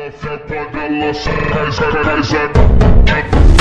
Ela só pode, ela só faz,